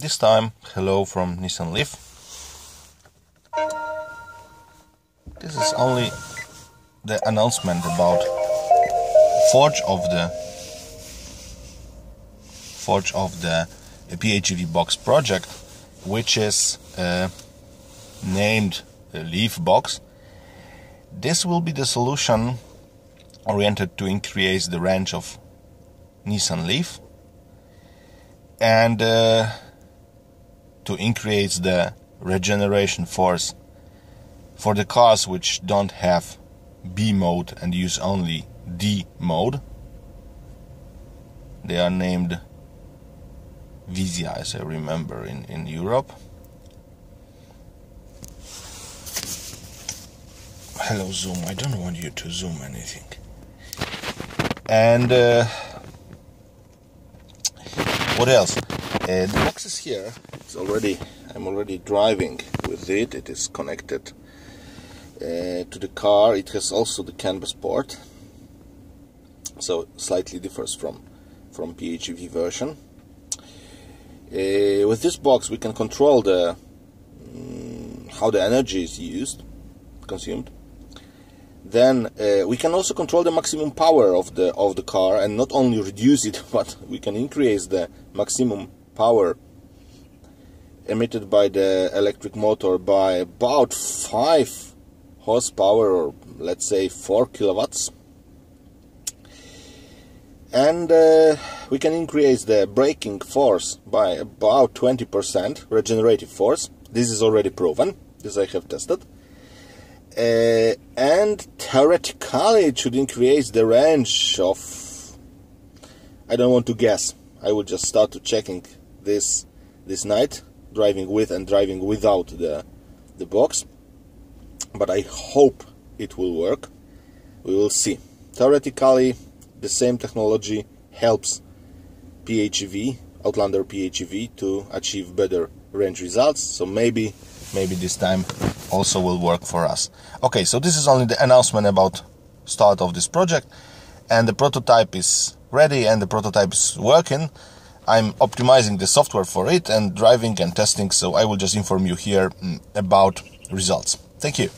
This time, hello from Nissan Leaf. This is only the announcement about forge of the PHEV box project, which is named Leaf box. This will be the solution oriented to increase the range of Nissan Leaf and to increase the regeneration force for the cars which don't have B mode and use only D mode. They are named Vizia, as I remember, in Europe. Hello zoom, I don't want you to zoom anything. And what else? The box is here. It's already. I'm already driving with it. It is connected to the car. It has also the CAN bus port, so slightly differs from PHEV version. With this box, we can control the how the energy is consumed. Then we can also control the maximum power of the car, and not only reduce it, but we can increase the maximum power emitted by the electric motor by about 5 horsepower, or let's say 4 kilowatts. And we can increase the braking force by about 20%, regenerative force. This is already proven, this I have tested. And theoretically it should increase the range of, I don't want to guess, I will just start to checking this night, driving with and driving without the box, but I hope it will work. We will see. Theoretically, the same technology helps PHEV, Outlander PHEV, to achieve better range results, so maybe this time also will work for us. Okay, so this is only the announcement about start of this project, and the prototype is ready and the prototype is working. I'm optimizing the software for it and driving and testing, so I will just inform you here about results. Thank you.